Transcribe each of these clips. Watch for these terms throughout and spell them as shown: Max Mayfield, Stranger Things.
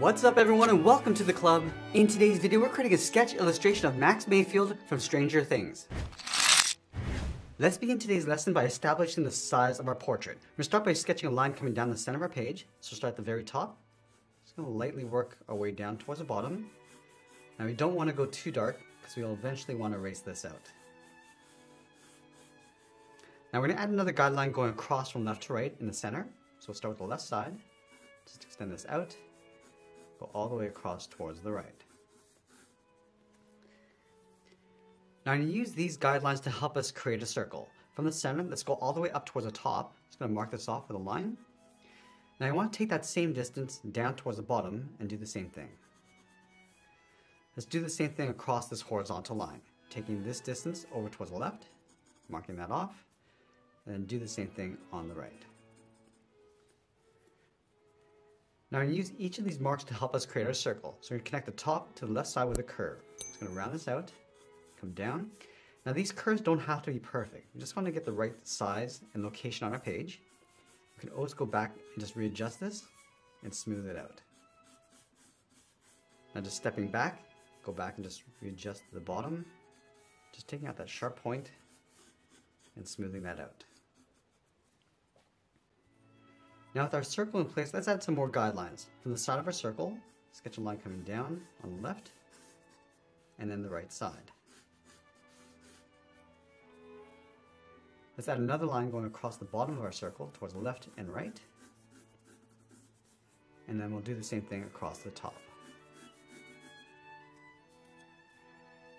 What's up everyone and welcome to the club! In today's video we're creating a sketch illustration of Max Mayfield from Stranger Things. Let's begin today's lesson by establishing the size of our portrait. We're going to start by sketching a line coming down the center of our page. So start at the very top. Just going to lightly work our way down towards the bottom. Now we don't want to go too dark because we'll eventually want to erase this out. Now we're going to add another guideline going across from left to right in the center. So we'll start with the left side. Just extend this out. Go all the way across towards the right. Now I'm going to use these guidelines to help us create a circle. From the center, let's go all the way up towards the top. Just going to mark this off with a line. Now I want to take that same distance down towards the bottom and do the same thing. Let's do the same thing across this horizontal line. Taking this distance over towards the left, marking that off, and then do the same thing on the right. Now I'm going to use each of these marks to help us create our circle. So we're going to connect the top to the left side with a curve. It's going to round this out, come down. Now these curves don't have to be perfect. We just want to get the right size and location on our page. We can always go back and just readjust this and smooth it out. Now just stepping back, go back and just readjust the bottom. Just taking out that sharp point and smoothing that out. Now with our circle in place, let's add some more guidelines. From the side of our circle, sketch a line coming down on the left, and then the right side. Let's add another line going across the bottom of our circle, towards the left and right. And then we'll do the same thing across the top.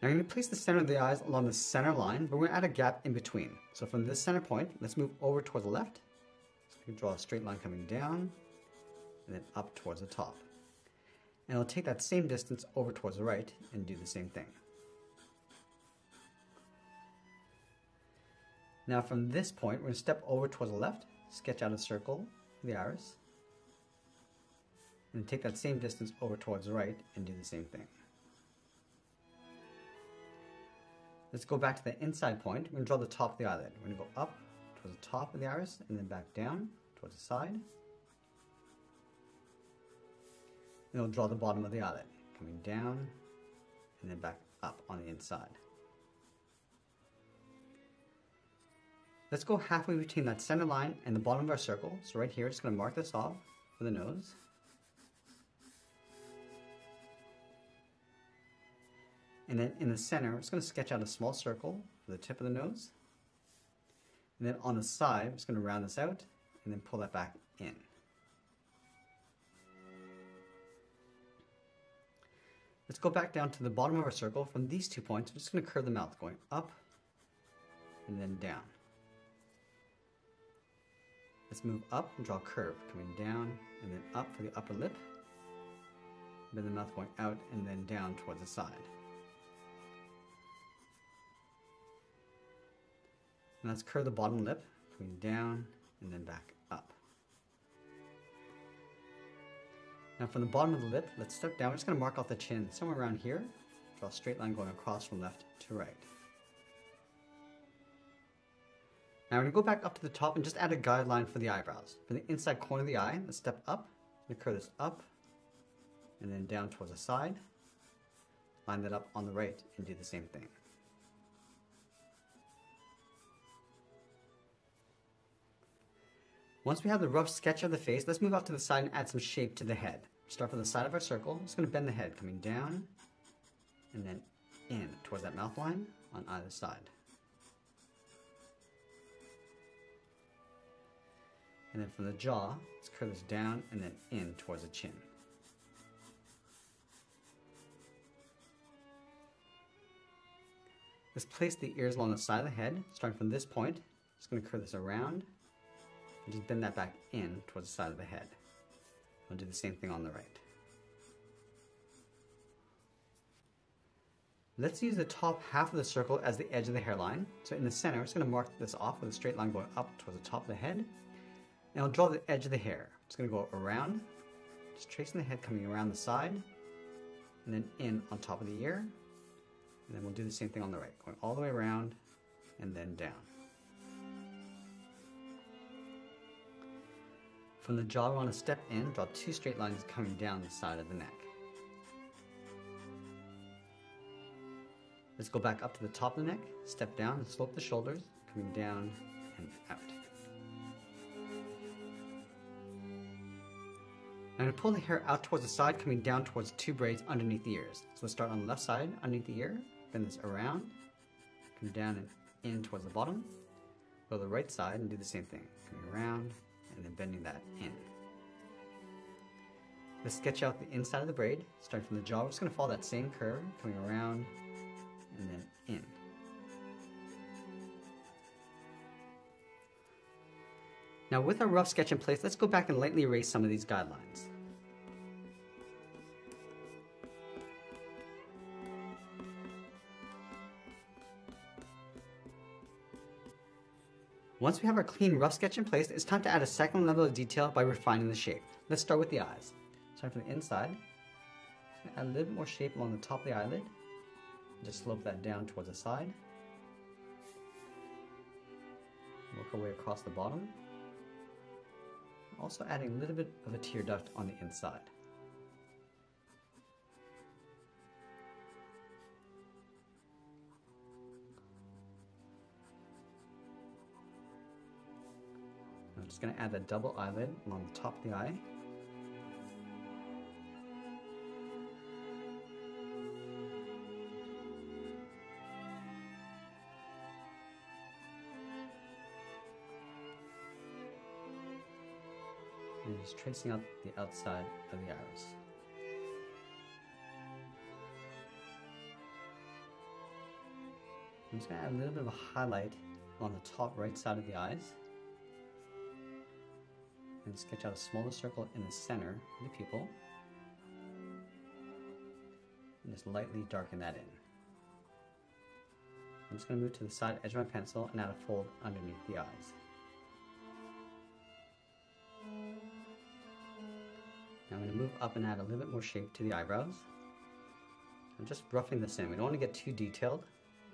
Now I'm going to place the center of the eyes along the center line, but we're going to add a gap in between. So from this center point, let's move over towards the left. You draw a straight line coming down and then up towards the top. And I'll take that same distance over towards the right and do the same thing. Now from this point, we're going to step over towards the left, sketch out a circle with the iris, and take that same distance over towards the right and do the same thing. Let's go back to the inside point. We're going to draw the top of the eyelid. We're going to go up towards the top of the iris and then back down towards the side. And we'll draw the bottom of the eyelid, coming down and then back up on the inside. Let's go halfway between that center line and the bottom of our circle. So right here, just going to mark this off with a nose. And then in the center, we're just going to sketch out a small circle with the tip of the nose. And then on the side, I'm just going to round this out and then pull that back in. Let's go back down to the bottom of our circle. From these 2 points, we're just going to curve the mouth, going up and then down. Let's move up and draw a curve, coming down and then up for the upper lip. Then the mouth going out and then down towards the side. And let's curve the bottom lip, coming down and then back up. Now from the bottom of the lip, let's step down. We're just going to mark off the chin somewhere around here. Draw a straight line going across from left to right. Now we're going to go back up to the top and just add a guideline for the eyebrows. From the inside corner of the eye, let's step up. I'm going to curve this up and then down towards the side. Line that up on the right and do the same thing. Once we have the rough sketch of the face, let's move off to the side and add some shape to the head. Start from the side of our circle. Just going to bend the head, coming down and then in towards that mouth line on either side. And then from the jaw, let's curve this down and then in towards the chin. Let's place the ears along the side of the head. Starting from this point, just going to curve this around. Just bend that back in towards the side of the head. We'll do the same thing on the right. Let's use the top half of the circle as the edge of the hairline. So in the center, I'm just going to mark this off with a straight line going up towards the top of the head. And I'll draw the edge of the hair. I'm just going to go around, just tracing the head coming around the side, and then in on top of the ear. And then we'll do the same thing on the right, going all the way around and then down. From the jaw, we're on a step in, draw two straight lines coming down the side of the neck. Let's go back up to the top of the neck, step down and slope the shoulders, coming down and out. I'm going to pull the hair out towards the side, coming down towards two braids underneath the ears. So let's start on the left side, underneath the ear, bend this around, come down and in towards the bottom. Go to the right side and do the same thing, coming around and then bending that in. Let's sketch out the inside of the braid, starting from the jaw. We're just going to follow that same curve, coming around and then in. Now with our rough sketch in place, let's go back and lightly erase some of these guidelines. Once we have our clean rough sketch in place, it's time to add a second level of detail by refining the shape. Let's start with the eyes. Starting from the inside, I'm going to add a little bit more shape along the top of the eyelid. Just slope that down towards the side. Work our way across the bottom. Also adding a little bit of a tear duct on the inside. I'm just going to add that double eyelid along the top of the eye. And just tracing out the outside of the iris. I'm just going to add a little bit of a highlight on the top right side of the eyes. And sketch out a smaller circle in the center of the pupil. And just lightly darken that in. I'm just going to move to the side edge of my pencil and add a fold underneath the eyes. Now I'm going to move up and add a little bit more shape to the eyebrows. I'm just roughing this in. We don't want to get too detailed.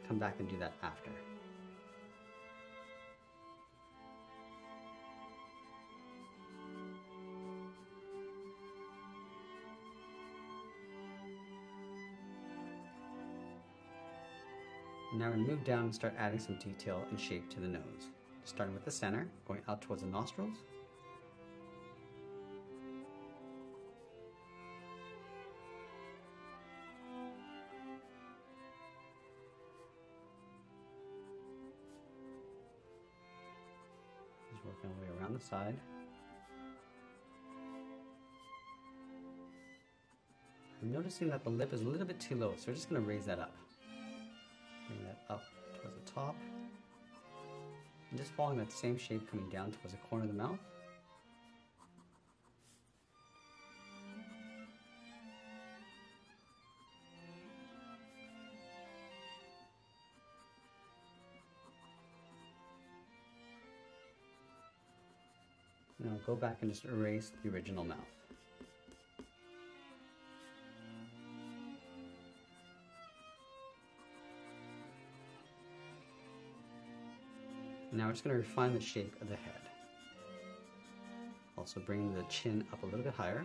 Come back and do that after. And now we're going to move down and start adding some detail and shape to the nose. Starting with the center, going out towards the nostrils. Working our way around the side. I'm noticing that the lip is a little bit too low, so we're just going to raise that up. Bring that up towards the top. And just following that same shape coming down towards the corner of the mouth. Now go back and just erase the original mouth. Now we're just going to refine the shape of the head. Also bring the chin up a little bit higher.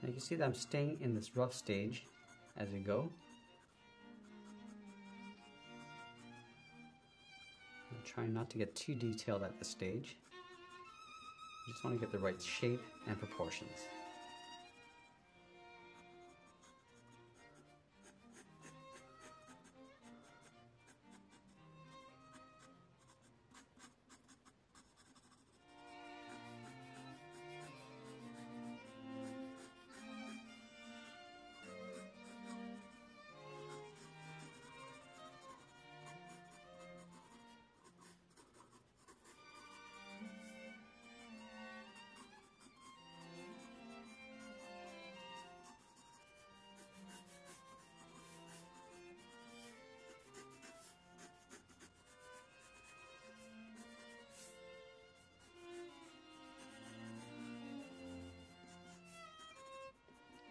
Now you can see that I'm staying in this rough stage as we go. I'm trying not to get too detailed at this stage. I just want to get the right shape and proportions.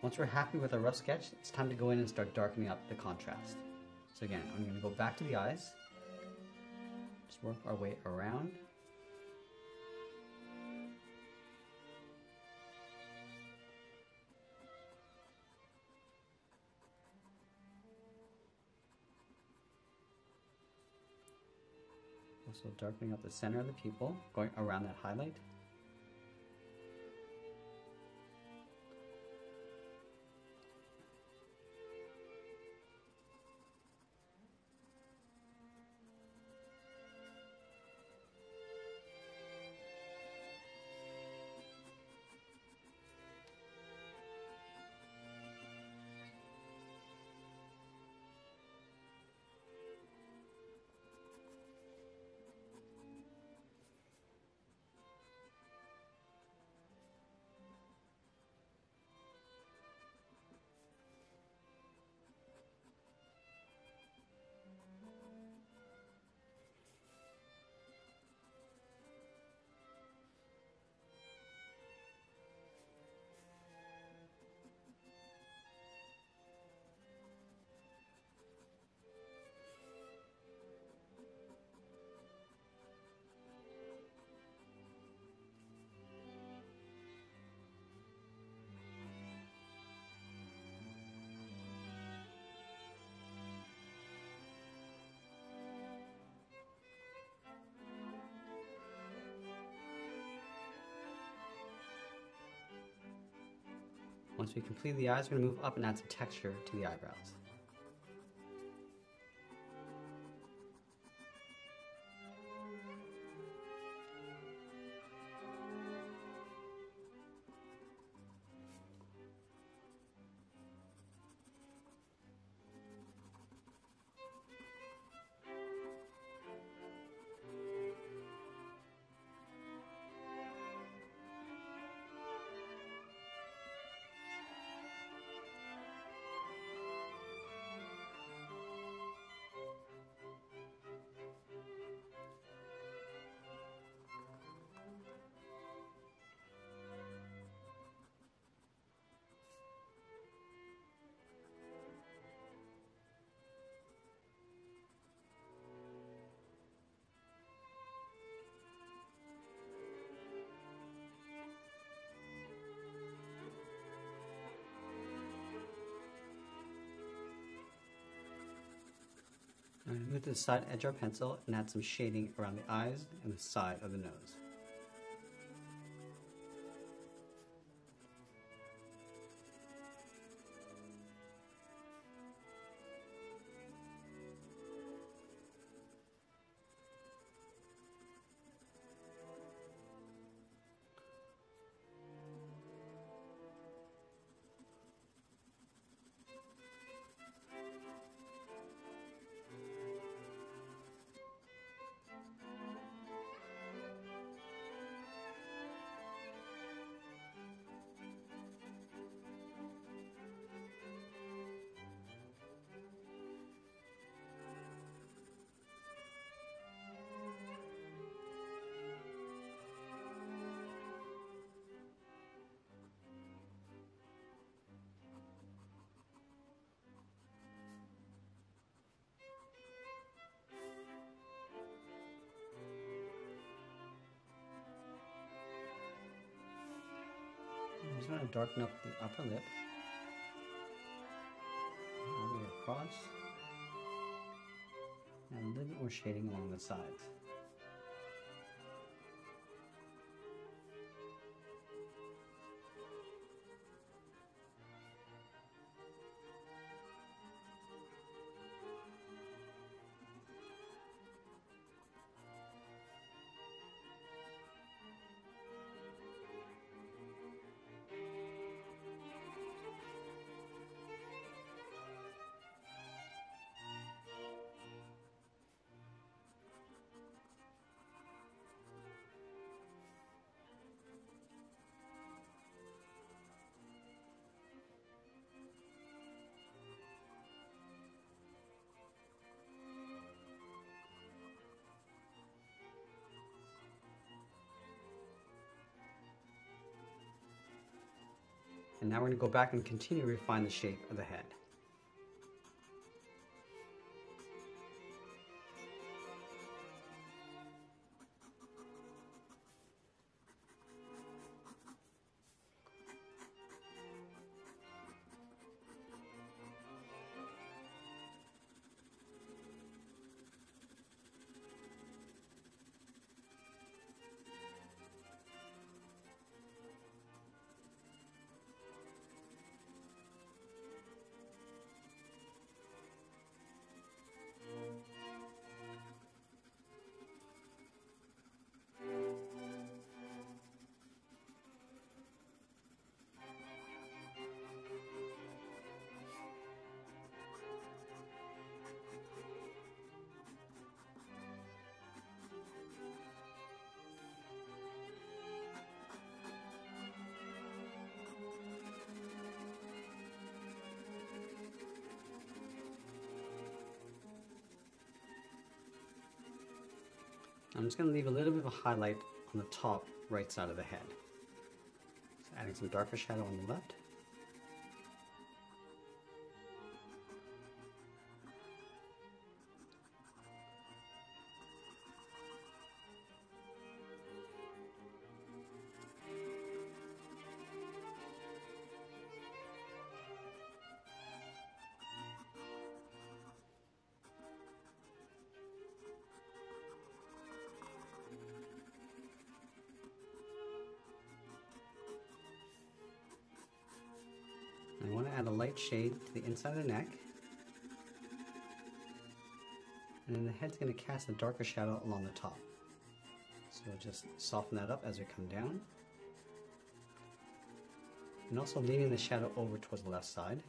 Once we're happy with our rough sketch, it's time to go in and start darkening up the contrast. So again, I'm going to go back to the eyes, just work our way around. Also darkening up the center of the pupil, going around that highlight. Once we complete the eyes, we're going to move up and add some texture to the eyebrows. I'm going to move to the side edge of our pencil and add some shading around the eyes and the side of the nose. I'm just going to darken up the upper lip, all the way across, and a little bit more shading along the sides. And now we're going to go back and continue to refine the shape of the head. I'm just going to leave a little bit of a highlight on the top right side of the head. So adding some darker shadow on the left. I want to add a light shade to the inside of the neck, and then the head's going to cast a darker shadow along the top. So we'll just soften that up as we come down, and also leaning the shadow over towards the left side.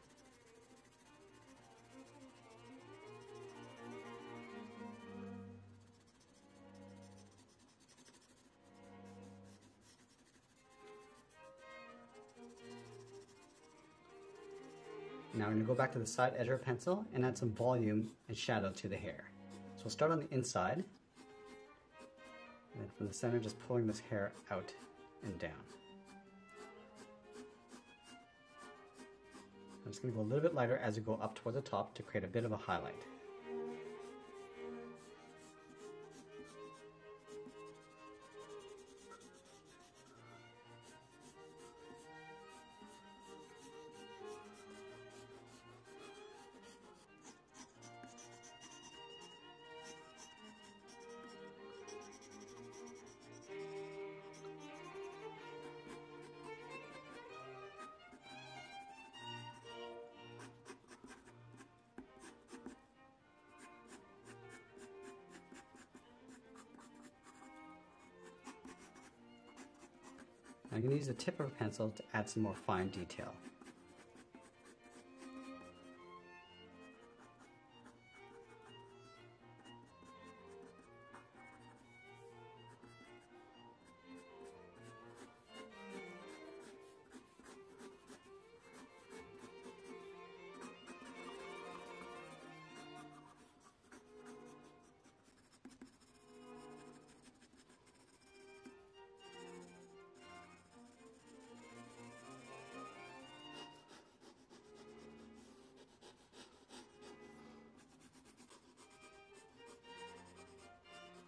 Now we're going to go back to the side edge of our pencil and add some volume and shadow to the hair. So we'll start on the inside, and then from the center just pulling this hair out and down. I'm just going to go a little bit lighter as we go up toward the top to create a bit of a highlight. I'm going to use the tip of a pencil to add some more fine detail.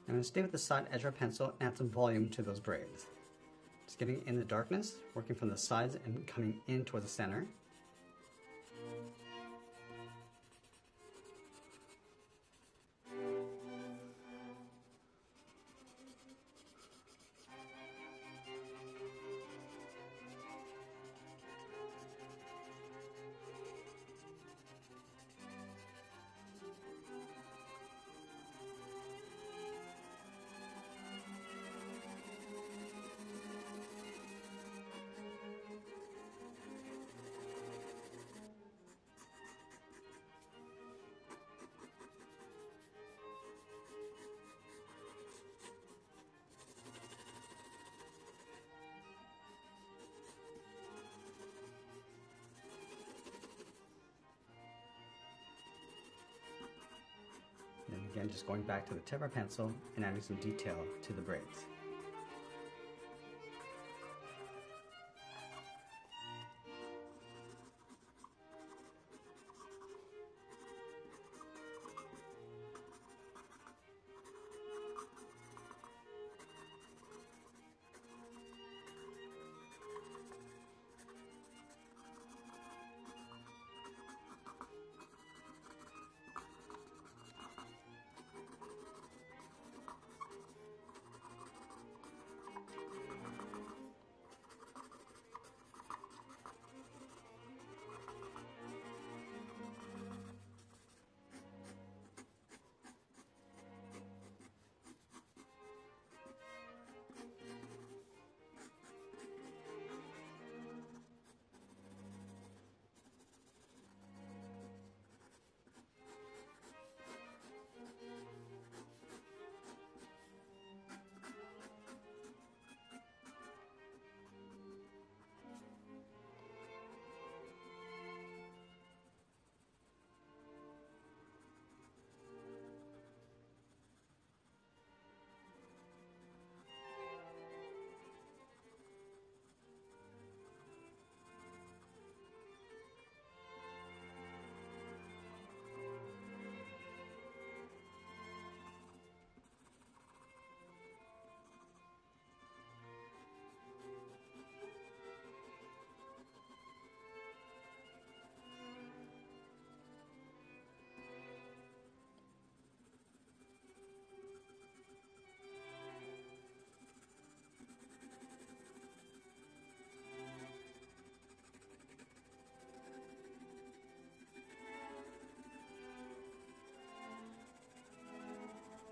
I'm going to stay with the side edge of our pencil and add some volume to those braids. Just getting in the darkness, working from the sides and coming in towards the center. And again, just going back to the tip of our pencil and adding some detail to the braids.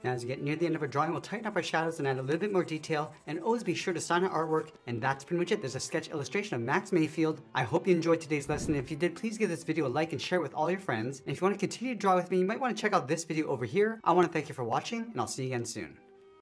Now as you get near the end of our drawing, we'll tighten up our shadows and add a little bit more detail, and always be sure to sign our artwork. And that's pretty much it. There's a sketch illustration of Max Mayfield. I hope you enjoyed today's lesson. If you did, please give this video a like and share it with all your friends. And if you want to continue to draw with me, you might want to check out this video over here. I want to thank you for watching, and I'll see you again soon.